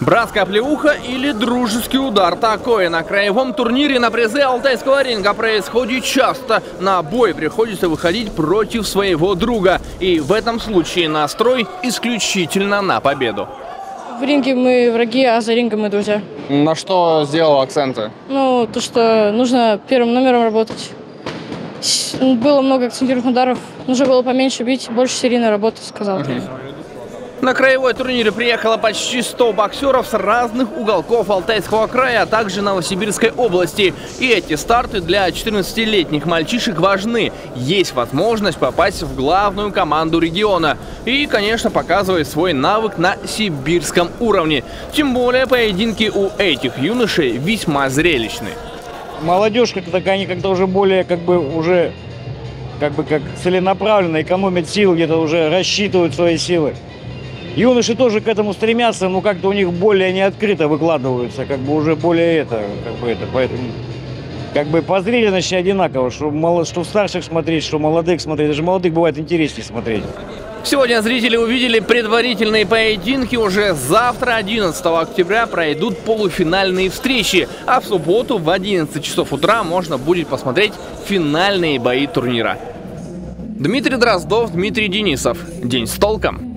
Братская плеуха или дружеский удар. Такое на краевом турнире на призы Алтайского ринга происходит часто. На бой приходится выходить против своего друга. И в этом случае настрой исключительно на победу. В ринге мы враги, а за рингом мы друзья. На что сделал акценты? Ну, то, что нужно первым номером работать. Было много акцентированных ударов. Нужно было поменьше бить, больше серийной работы, сказал. На краевой турнир приехало почти 100 боксеров с разных уголков Алтайского края, а также Новосибирской области. И эти старты для 14-летних мальчишек важны. Есть возможность попасть в главную команду региона. И, конечно, показывает свой навык на сибирском уровне. Тем более поединки у этих юношей весьма зрелищны. Молодежь, они как-то уже более как целенаправленно экономят силы, где-то уже рассчитывают свои силы. Юноши тоже к этому стремятся, но как-то у них более не открыто выкладываются, уже более поэтому по зрелищности одинаково, что в старших смотреть, что в молодых смотреть, даже молодых бывает интереснее смотреть. Сегодня зрители увидели предварительные поединки, уже завтра, 11 октября, пройдут полуфинальные встречи, а в субботу в 11 часов утра можно будет посмотреть финальные бои турнира. Дмитрий Дроздов, Дмитрий Денисов. День с толком.